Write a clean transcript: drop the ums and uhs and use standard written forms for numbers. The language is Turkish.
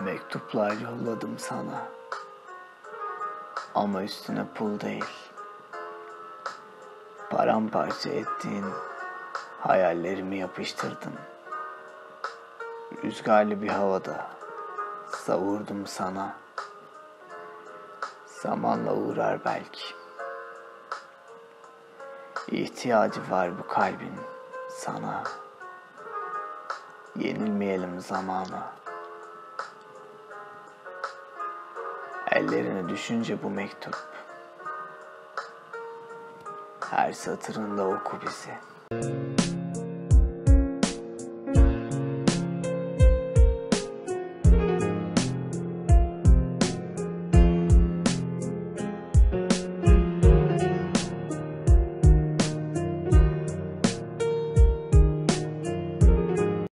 mektuplar yolladım sana, ama üstüne pul değil, paramparça ettiğin hayallerimi yapıştırdın. Rüzgarlı bir havada savurdum sana, zamanla uğrar belki. İhtiyacı var bu kalbin sana, yenilmeyelim zamana. Ellerine düşünce bu mektup, her satırında oku bizi.